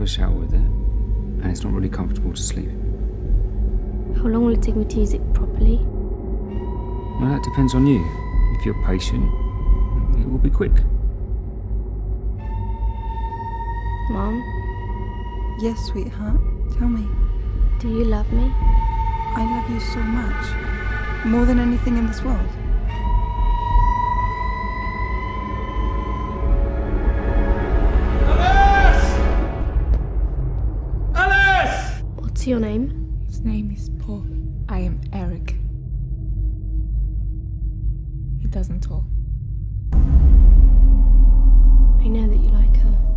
have a shower with it, and it's not really comfortable to sleep. How long will it take me to use it properly? Well, that depends on you. If you're patient, it will be quick. Mom? Yes, sweetheart. Tell me. Do you love me? I love you so much. More than anything in this world. What's your name? His name is Paul. I am Eric. He doesn't talk. I know that you like her.